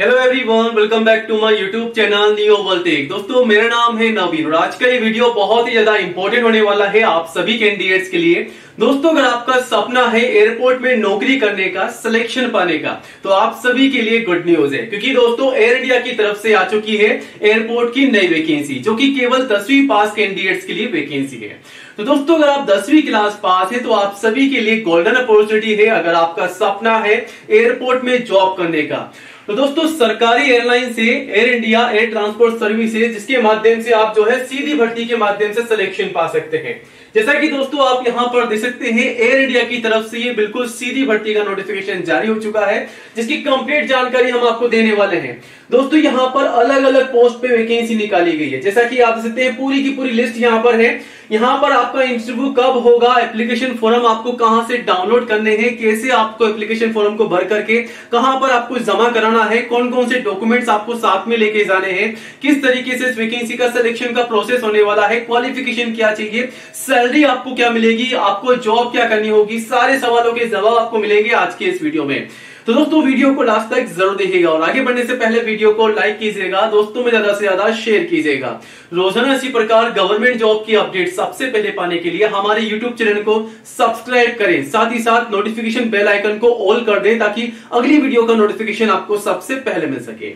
Hello everyone, welcome back to my YouTube channel new world tech. दोस्तों, मेरा नाम है नवीन और आज का ये वीडियो बहुत ही ज्यादा इंपॉर्टेंट होने वाला है आप सभी कैंडिडेट्स के लिए। दोस्तों, अगर आपका सपना है एयरपोर्ट में नौकरी करने का, सिलेक्शन पाने का, तो आप सभी के लिए गुड न्यूज है, क्योंकि दोस्तों एयर इंडिया की तरफ से आ चुकी है एयरपोर्ट की नई वैकेंसी, जो कि केवल 10वीं पास कैंडिडेट्स के लिए वैकेंसी है। तो दोस्तों, अगर आप 10वीं क्लास पास है तो आप सभी के लिए गोल्डन अपॉर्चुनिटी है, अगर आपका सपना है एयरपोर्ट में जॉब करने का। तो दोस्तों, सरकारी एयरलाइन से Air India air transport services, जिसके माध्यम से आप जो है सीधी भर्ती के माध्यम से सिलेक्शन पा सकते हैं। जैसा कि दोस्तों आप यहां पर देख सकते हैं, एयर इंडिया की तरफ से ये बिल्कुल सीधी भर्ती का नोटिफिकेशन जारी हो चुका है, जिसकी कंप्लीट जानकारी हम आपको देने वाले हैं। दोस्तों, यहां पर अलग अलग पोस्ट पे वैकेंसी निकाली गई है। जैसा कि आप देख सकते हैं, पूरी की पूरी लिस्ट यहां पर है। यहां पर आपका इंटरव्यू कब होगा, एप्लीकेशन फॉर्म आपको कहां से डाउनलोड करने हैं, कैसे आपको एप्लीकेशन फॉर्म को भर करके कहां पर आपको जमा कराना है, कौन कौन से डॉक्यूमेंट्स आपको साथ में लेके जाने हैं, किस तरीके से इस वैकेंसी का सिलेक्शन का प्रोसेस होने वाला है, क्वालिफिकेशन क्या चाहिए, सैलरी आपको क्या मिलेगी, आपको जॉब क्या करनी होगी, सारे सवालों के जवाब आपको मिलेंगे आज के इस वीडियो में। तो दोस्तों, वीडियो को लास्ट तक जरूर देखिएगा और आगे बढ़ने से पहले वीडियो को लाइक कीजिएगा, दोस्तों में ज्यादा से ज्यादा शेयर कीजिएगा। रोजाना इसी प्रकार गवर्नमेंट जॉब की अपडेट सबसे पहले पाने के लिए हमारे यूट्यूब चैनल को सब्सक्राइब करें, साथ ही साथ नोटिफिकेशन बेल आइकन को ऑल कर दें, ताकि अगली वीडियो का नोटिफिकेशन आपको सबसे पहले मिल सके।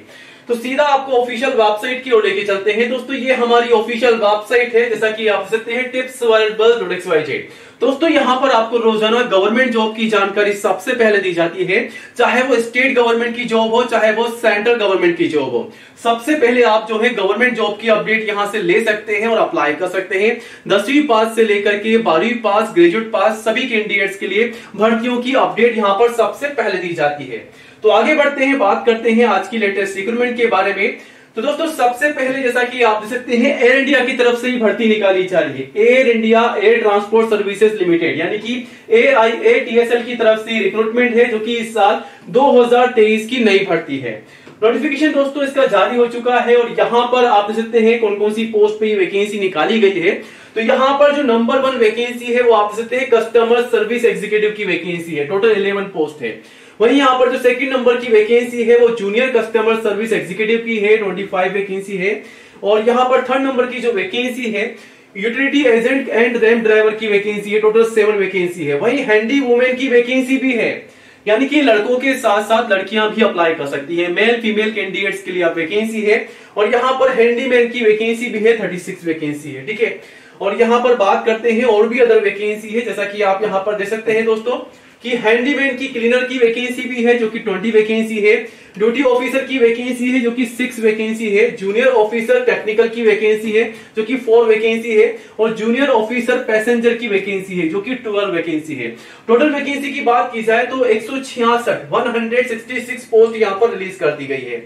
तो सीधा आपको ऑफिशियल वेबसाइट की ओर लेके चलते हैं। दोस्तों, ये हमारी ऑफिशियल वेबसाइट है, जैसा कि आप सकते हैं टिप्स अवेलेबल .xyz। दोस्तों, यहाँ पर आपको रोजाना गवर्नमेंट जॉब की जानकारी सबसे पहले दी जाती है, चाहे वो स्टेट गवर्नमेंट की जॉब हो, चाहे वो सेंट्रल गवर्नमेंट की जॉब हो। सबसे पहले आप जो है गवर्नमेंट जॉब की अपडेट यहाँ से ले सकते हैं और अप्लाई कर सकते हैं। 10वीं पास से लेकर के 12वीं पास, ग्रेजुएट पास, सभी कैंडिडेट्स के लिए भर्तियों की अपडेट यहाँ पर सबसे पहले दी जाती है। तो आगे बढ़ते हैं, बात करते हैं आज की लेटेस्ट रिक्रूटमेंट के बारे में। तो दोस्तों, सबसे पहले जैसा कि आप देख सकते हैं, एयर इंडिया की तरफ से ही भर्ती निकाली जा रही है। Air India air transport services limited, यानी कि AIATSL की तरफ से रिक्रूटमेंट है, जो कि इस साल 2023 की नई भर्ती है। नोटिफिकेशन दोस्तों इसका जारी हो चुका है और यहाँ पर आप देख सकते हैं कौन कौन सी पोस्ट पे वैकेंसी निकाली गई है। तो यहाँ पर जो नंबर 1 वैकेंसी है वो आप देख सकते हैं कस्टमर सर्विस एग्जीक्यूटिव की वैकेंसी है, टोटल 11 पोस्ट है। वहीं यहाँ पर जो सेकंड नंबर की वैकेंसी है वो जूनियर कस्टमर सर्विस एग्जीक्यूटिव की है, 25 वैकेंसी है। और यहाँ पर थर्ड नंबर की जो वैकेंसी है utility agent and ramp driver की वैकेंसी है, टोटल 7 वैकेंसी है। वहीं हैंडी वुमेन की वैकेंसी भी है, यानी कि लड़कों के साथ साथ लड़कियां भी अप्लाई कर सकती है, मेल फीमेल कैंडिडेट्स के लिए आप वैकेंसी है। और यहाँ पर हैंडीमैन की वैकेंसी भी है, 36 वैकेंसी है, ठीक है। और यहाँ पर बात करते हैं और भी अदर वैकेंसी है, जैसा कि आप यहाँ पर देख सकते हैं दोस्तों कि हैंडीमैन की क्लीनर की वैकेंसी भी है, जो कि 20 वैकेंसी है। ड्यूटी ऑफिसर की वैकेंसी है, जो कि 6 वैकेंसी है। जूनियर ऑफिसर टेक्निकल की वैकेंसी है, जो कि 4 वैकेंसी है। और जूनियर ऑफिसर पैसेंजर की वैकेंसी है, जो कि 12 वैकेंसी है। टोटल वैकेंसी की बात की जाए तो 166 पोस्ट यहाँ पर रिलीज कर दी गई है।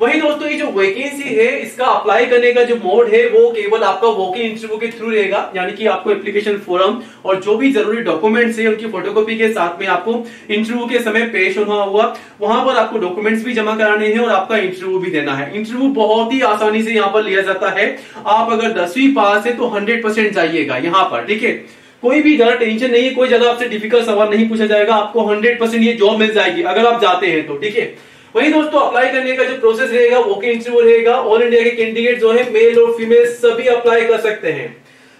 वही दोस्तों, ये जो वैकेंसी है इसका अप्लाई करने का जो मोड है वो केवल आपका वॉक इन इंटरव्यू के थ्रू रहेगा, यानी कि आपको एप्लीकेशन फॉर्म और जो भी जरूरी डॉक्यूमेंट्स है उनकी फोटोकॉपी के साथ में आपको इंटरव्यू के समय पेश होना होगा। वहां पर आपको डॉक्यूमेंट्स भी जमा कराने हैं और आपका इंटरव्यू भी देना है। इंटरव्यू बहुत ही आसानी से यहाँ पर लिया जाता है। आप अगर 10वीं पास है तो 100% जाइएगा यहाँ पर, ठीक है। कोई भी ज्यादा टेंशन नहीं है, कोई ज्यादा आपसे डिफिकल्ट सवाल नहीं पूछा जाएगा, आपको 100% ये जॉब मिल जाएगी अगर आप जाते हैं तो, ठीक है। वही दोस्तों, अप्लाई करने का जो प्रोसेस रहेगा वो के इंटरव्यू रहेगा। ऑल इंडिया के कैंडिडेट जो है मेल और फीमेल सभी अप्लाई कर सकते हैं।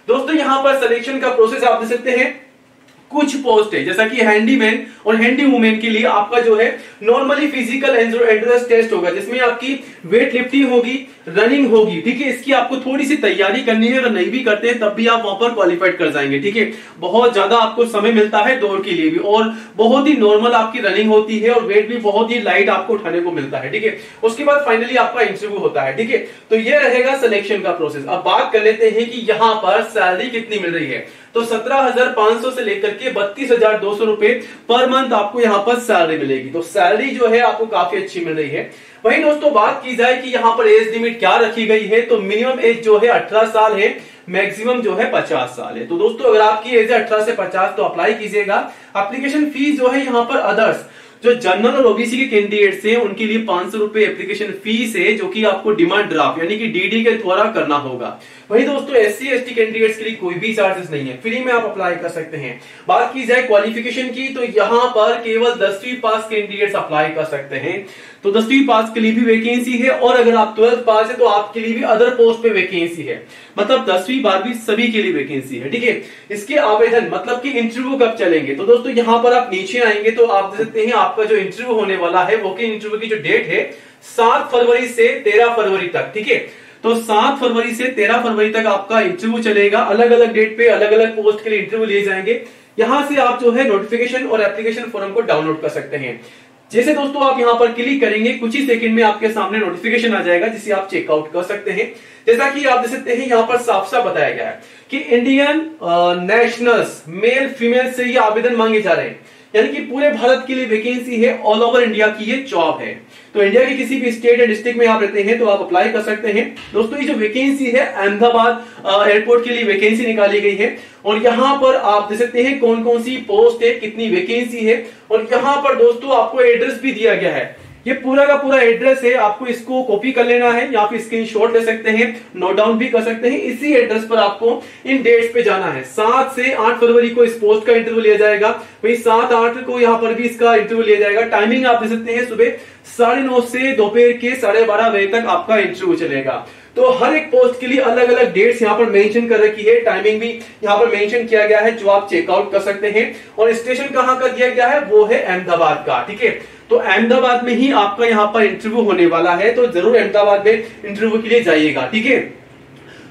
दोस्तों, यहाँ पर सिलेक्शन का प्रोसेस आप देख सकते हैं, कुछ पोस्ट है जैसा कि हैंडीमैन और हैंडी वुमेन के लिए आपका जो है नॉर्मली फिजिकल एंड्रेस टेस्ट होगा, जिसमें आपकी वेट लिफ्टिंग होगी, रनिंग होगी, ठीक है। इसकी आपको थोड़ी सी तैयारी करनी है, अगर नहीं भी करते हैं तब भी आप वहां पर क्वालिफाइड कर जाएंगे, ठीक है। बहुत ज्यादा आपको समय मिलता है दौड़ के लिए भी, और बहुत ही नॉर्मल आपकी रनिंग होती है और वेट भी बहुत ही लाइट आपको उठाने को मिलता है, ठीक है। उसके बाद फाइनली आपका इंटरव्यू होता है, ठीक है। तो ये रहेगा सिलेक्शन का प्रोसेस। अब बात कर लेते हैं कि यहाँ पर सैलरी कितनी मिल रही है। तो 17,500 से लेकर के 32,200 रुपए पर मंथ आपको यहाँ पर सैलरी मिलेगी। तो सैलरी जो है आपको काफी अच्छी मिल रही है। वहीं दोस्तों, बात की जाए कि यहाँ पर एज लिमिट क्या रखी गई है, तो मिनिमम एज जो है 18 साल है, मैक्सिमम जो है 50 साल है। तो दोस्तों, अगर आपकी एज है 18 से 50 तो अप्लाई कीजिएगा। एप्लीकेशन फीस जो है यहाँ पर अदर्स जो जनरल और ओबीसी के कैंडिडेट्स हैं उनके लिए 500 रुपए एप्लीकेशन फीस है, जो कि आपको डिमांड ड्राफ्ट यानी कि डीडी के द्वारा करना होगा। वहीं दोस्तों, एससी एसटी कैंडिडेट्स के लिए कोई भी चार्जेस नहीं है, फ्री में आप अप्लाई कर सकते हैं। बात की जाए क्वालिफिकेशन की, तो यहाँ पर केवल 10वीं पास कैंडिडेट्स अप्लाई कर सकते हैं। तो 10वीं पास के लिए भी वैकेंसी है, और अगर आप 12th पास है तो आपके लिए भी अदर पोस्ट पे वैकेंसी है, मतलब 10वीं 12वीं सभी के लिए वैकेंसी है। ठीक है, इसके आवेदन मतलब कि इंटरव्यू कब चलेंगे, तो दोस्तों यहाँ पर आप नीचे आएंगे तो आप देख सकते हैं आपका जो इंटरव्यू होने वाला है वो कि इंटरव्यू की जो डेट है 7 फरवरी से 13 फरवरी तक। ठीक है, तो 7 फरवरी से 13 फरवरी तक आपका इंटरव्यू चलेगा, अलग अलग डेट पे अलग अलग पोस्ट के लिए इंटरव्यू लिए जाएंगे। यहां से आप जो है नोटिफिकेशन और एप्लीकेशन फॉर्म को डाउनलोड कर सकते हैं। जैसे दोस्तों आप यहां पर क्लिक करेंगे कुछ ही सेकंड में आपके सामने नोटिफिकेशन आ जाएगा जिसे आप चेकआउट कर सकते हैं। जैसा कि आप देख सकते हैं यहाँ पर साफ साफ बताया गया है कि इंडियन नेशनल्स मेल फीमेल से ये आवेदन मांगे जा रहे हैं, यानी कि पूरे भारत के लिए वैकेंसी है, ऑल ओवर इंडिया की ये जॉब है। तो इंडिया के किसी भी स्टेट या डिस्ट्रिक्ट में आप रहते हैं तो आप अप्लाई कर सकते हैं। दोस्तों ये जो वैकेंसी है अहमदाबाद एयरपोर्ट के लिए वैकेंसी निकाली गई है, और यहाँ पर आप देख सकते हैं कौन कौन सी पोस्ट है, कितनी वैकेंसी है, और यहाँ पर दोस्तों आपको एड्रेस भी दिया गया है। ये पूरा का पूरा एड्रेस है, आपको इसको कॉपी कर लेना है या फिर स्क्रीनशॉट ले सकते हैं, नोट डाउन भी कर सकते हैं। इसी एड्रेस पर आपको इन डेट्स पे जाना है। 7 से 8 फरवरी को इस पोस्ट का इंटरव्यू लिया जाएगा, वही 7-8 को यहाँ पर भी इसका इंटरव्यू लिया जाएगा। टाइमिंग आप दे सकते हैं, सुबह 9:30 से दोपहर के 12:30 बजे तक आपका इंटरव्यू चलेगा। तो हर एक पोस्ट के लिए अलग अलग डेट्स यहाँ पर मेंशन कर रखी है, टाइमिंग भी यहाँ पर मेंशन किया गया है जो आप चेकआउट कर सकते हैं, और स्टेशन कहाँ का दिया गया है वो है अहमदाबाद का। ठीक है, तो अहमदाबाद में ही आपका यहाँ पर इंटरव्यू होने वाला है, तो जरूर अहमदाबाद में इंटरव्यू के लिए जाइएगा। ठीक है,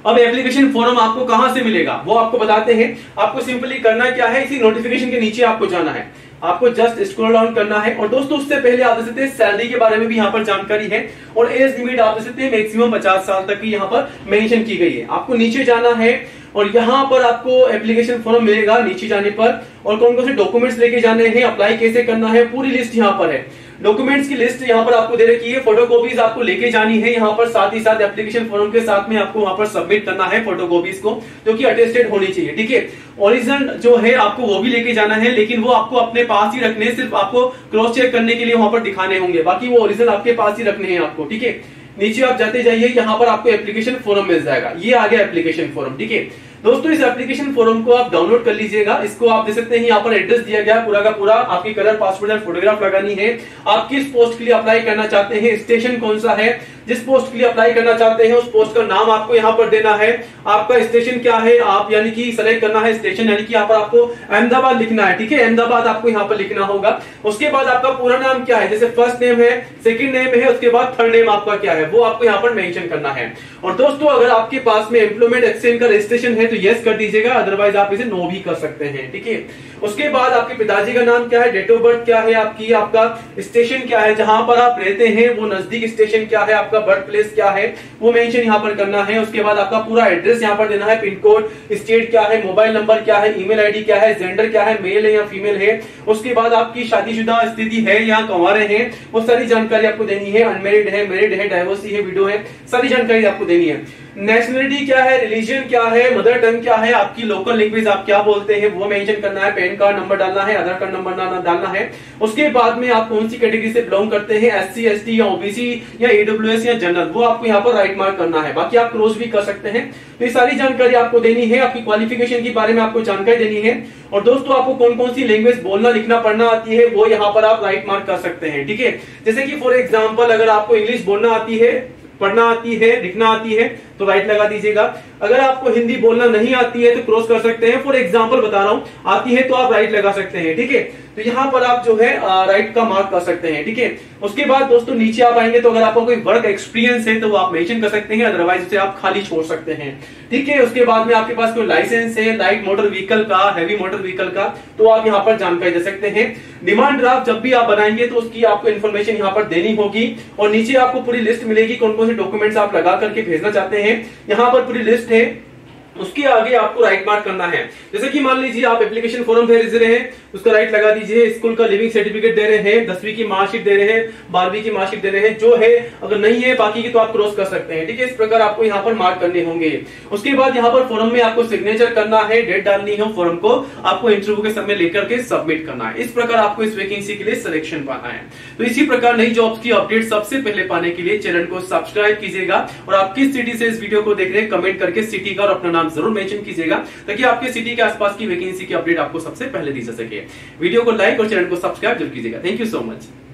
अब एप्लीकेशन फॉर्म आपको कहाँ से मिलेगा वो आपको बताते हैं। आपको सिंपली करना क्या है, इसी नोटिफिकेशन के नीचे आपको जाना है, आपको जस्ट स्क्रॉल डाउन करना है, और दोस्तों उससे पहले आप देख सकते हैं सैलरी के बारे में भी यहाँ पर जानकारी है, और एज लिमिट आप देख सकते हैं मैक्सिमम 50 साल तक की यहाँ पर मेंशन की गई है। आपको नीचे जाना है और यहाँ पर आपको एप्लीकेशन फॉर्म मिलेगा नीचे जाने पर, और कौन कौन से डॉक्यूमेंट्स लेके जाने हैं, अप्लाई कैसे करना है, पूरी लिस्ट यहाँ पर है। डॉक्यूमेंट्स की लिस्ट यहाँ पर आपको दे रखी है, फोटोकॉपीज आपको लेके जानी है यहाँ पर, साथ ही साथ एप्लीकेशन फॉर्म के साथ में आपको वहां पर सबमिट करना है फोटोकॉपीज को, जो कि अटेस्टेड होनी चाहिए। ठीक है, ओरिजिनल जो है आपको वो भी लेके जाना है, लेकिन वो आपको अपने पास ही रखने, सिर्फ आपको क्रॉस चेक करने के लिए वहां पर दिखाने होंगे, बाकी वो ओरिजिनल आपके पास ही रखने हैं आपको। ठीक है, नीचे आप जाते जाइए, यहाँ पर आपको एप्लीकेशन फॉर्म मिल जाएगा। ये आ गया एप्लीकेशन फॉर्म। ठीक है दोस्तों, इस एप्लीकेशन फॉर्म को आप डाउनलोड कर लीजिएगा। इसको आप देख सकते हैं यहाँ पर एड्रेस दिया गया पूरा का पूरा, आपकी कलर पासवर्ड और फोटोग्राफ लगानी है, आप किस पोस्ट के लिए अप्लाई करना चाहते हैं, स्टेशन कौन सा है, जिस पोस्ट के लिए अप्लाई करना चाहते हैं उस पोस्ट का नाम आपको यहाँ पर देना है, आपका स्टेशन क्या है, आप यानी कि सेलेक्ट करना है स्टेशन, यानी कि यहाँ पर आपको अहमदाबाद लिखना है। ठीक है, अहमदाबाद आपको यहाँ पर लिखना होगा। उसके बाद आपका पूरा नाम क्या है, जैसे फर्स्ट नेम है, सेकंड नेम है, उसके बाद थर्ड नेम आपका क्या है वो आपको यहाँ पर मेंशन करना है। और दोस्तों अगर आपके पास में एम्प्लॉयमेंट एक्सचेंज का रजिस्ट्रेशन है तो यस कर दीजिएगा, अदरवाइज आप इसे नो भी कर सकते हैं। ठीक है, उसके बाद आपके पिताजी का नाम क्या है, डेट ऑफ बर्थ क्या है आपकी, आपका स्टेशन क्या है जहां पर आप रहते हैं वो नजदीक स्टेशन क्या है, आपका बर्थ प्लेस क्या है वो मेंशन यहाँ पर करना है। उसके बाद आपका पूरा एड्रेस यहाँ पर देना है, पिन कोड, स्टेट क्या है, मोबाइल नंबर क्या है, ईमेल आईडी क्या है, जेंडर क्या है, मेल है या फीमेल है। उसके बाद आपकी शादीशुदा स्थिति है या कुंवारे हैं वो सारी जानकारी आपको देनी है, अनमेरिड है, मैरिड है, डाइवोर्सी है, विडो है, सारी जानकारी आपको देनी है। नेशनलिटी क्या है, रिलीजन क्या है, मदर टंग क्या है, आपकी लोकल लैंग्वेज आप क्या बोलते हैं वो मेंशन करना है, पैन कार्ड नंबर डालना है, आधार कार्ड नंबर डालना है। उसके बाद में आप कौन सी कैटेगरी से बिलोंग करते हैं, एससी एसटी या ओबीसी या ईडब्ल्यूएस या जनरल, वो आपको यहाँ पर राइट मार्क करना है, बाकी आप क्रॉस भी कर सकते हैं। तो ये सारी जानकारी आपको देनी है, आपकी क्वालिफिकेशन के बारे में आपको जानकारी देनी है, और दोस्तों आपको कौन कौन सी लैंग्वेज बोलना लिखना पढ़ना आती है वो यहाँ पर आप राइट मार्क कर सकते हैं। ठीक है, जैसे कि फॉर एग्जाम्पल अगर आपको इंग्लिश बोलना आती है, पढ़ना आती है, लिखना आती है तो राइट लगा दीजिएगा। अगर आपको हिंदी बोलना नहीं आती है तो क्रॉस कर सकते हैं, फॉर एग्जांपल बता रहा हूं, आती है तो आप राइट लगा सकते हैं। ठीक है, तो यहाँ पर आप जो है राइट का मार्क कर सकते हैं। ठीक है, उसके बाद दोस्तों नीचे आप आएंगे तो अगर आपको कोई वर्क एक्सपीरियंस है तो वो आप मेंशन कर सकते हैं, अदरवाइज उसे आप खाली छोड़ सकते हैं। ठीक है, उसके बाद में आपके पास कोई लाइसेंस है लाइट मोटर व्हीकल का, हैवी मोटर व्हीकल का, तो आप यहाँ पर जानकारी दे सकते हैं। डिमांड ड्राफ्ट जब भी आप बनाएंगे तो उसकी आपको इन्फॉर्मेशन यहाँ पर देनी होगी, और नीचे आपको पूरी लिस्ट मिलेगी कौन कौन से डॉक्यूमेंट्स आप लगा करके भेजना चाहते हैं, यहाँ पर पूरी लिस्ट है। उसके आगे आपको राइट मार्क करना है, जैसे कि मान लीजिए आप एप्लीकेशन फॉर्म भेज रहे हैं उसका राइट लगा दीजिए, स्कूल का लिविंग सर्टिफिकेट दे रहे हैं, 10वीं की मार्कशीट दे रहे हैं, 12वीं की मार्कशीट दे रहे हैं, जो है अगर नहीं है बाकी की तो आप क्रॉस कर सकते हैं। ठीक है, इस प्रकार आपको यहाँ पर मार्क करने होंगे। उसके बाद यहाँ पर फॉर्म में आपको सिग्नेचर करना है, डेट डालनी है, फॉर्म को आपको इंटरव्यू के समय लेकर के सबमिट करना है। इस प्रकार आपको इस वैकेंसी के लिए सिलेक्शन पाना है। तो इसी प्रकार नई जॉब्स की अपडेट सबसे पहले पाने के लिए चैनल को सब्सक्राइब कीजिएगा, और आप किस सिटी से इस वीडियो को देख रहे हैं कमेंट करके सिटी का और अपना नाम जरूर मेंशन कीजिएगा, ताकि आपके सिटी के आसपास की वैकेंसी की अपडेट आपको सबसे पहले दी जा सके। वीडियो को लाइक और चैनल को सब्सक्राइब जरूर कीजिएगा। Thank you so much.